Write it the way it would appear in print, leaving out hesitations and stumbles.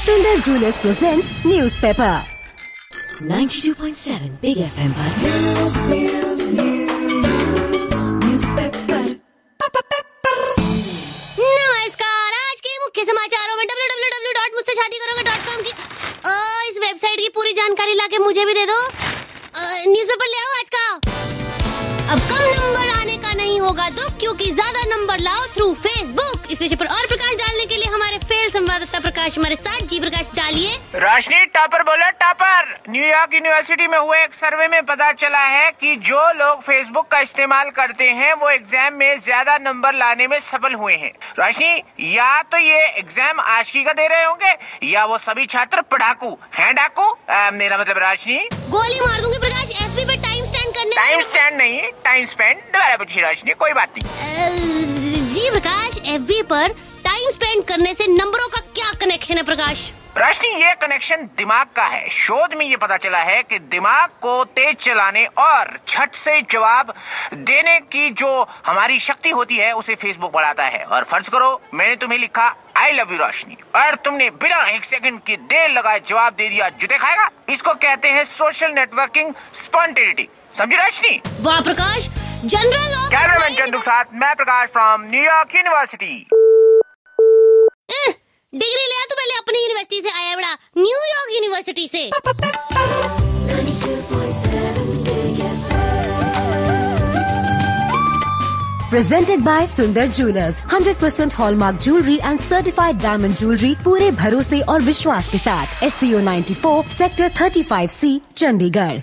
Sundar Jewelers presents Newspepper. 92.7 Big FM पर Newspepper. नमस्कार, आज के मुख्य समाचारों में www.मुझसेशादीकरोगे.com की इस वेबसाइट की पूरी जानकारी लाके मुझे भी दे दो। न्यूज़पेपर ले आओ आज का। अब कम नंबर आने का नहीं होगा दुख, क्योंकि ज्यादा नंबर लाओ थ्रू फेसबुक। इस विषय पर और प्रकाश डालने के लिए हमारे फेल संवाददाता प्रकाश हमारे साथ। जी प्रकाश डालिए। रोशनी, टॉपर बोलो टॉपर। न्यूयॉर्क यूनिवर्सिटी में हुए एक सर्वे में पता चला है कि जो लोग फेसबुक का इस्तेमाल करते हैं वो एग्जाम में ज्यादा नंबर लाने में सफल हुए हैं। रोशनी, या तो ये एग्जाम आशिकी का दे रहे होंगे या वो सभी छात्र पढ़ाकू हैं। डाकू मेरा मतलब रोशनी। गोली मार दूंगी प्रकाश। एफबी पे टाइम स्टैंड करने। टाइम स्टैंड नहीं, टाइम स्पेंड। दोबारा पूछिए रोशनी, कोई बात नहीं। जी प्रकाश, एफबी पर टाइम स्पेंड करने से नंबरों का क्या कनेक्शन है प्रकाश? रोशनी, ये कनेक्शन दिमाग का है। शोध में ये पता चला है कि दिमाग को तेज चलाने और झट से जवाब देने की जो हमारी शक्ति होती है उसे फेसबुक बढ़ाता है। और फर्ज करो मैंने तुम्हें लिखा आई लव यू रोशनी और तुमने बिना एक सेकंड की देर लगाए जवाब दे दिया, जूते खाएगा। इसको कहते हैं सोशल नेटवर्किंग स्पॉन्टेनिटी। समझी रोशनी? वाह प्रकाश, जनरल कैमरामैन चंदू के साथ मैं Prakash from New York university. Degree लिया तो पहले अपनी यूनिवर्सिटी से आया बड़ा, न्यूयॉर्क यूनिवर्सिटी से। Presented by Sundar jewellers, 100% hallmark jewellery and certified diamond jewellery पूरे भरोसे और विश्वास के साथ। SCO 94 sector 35C Chandigarh.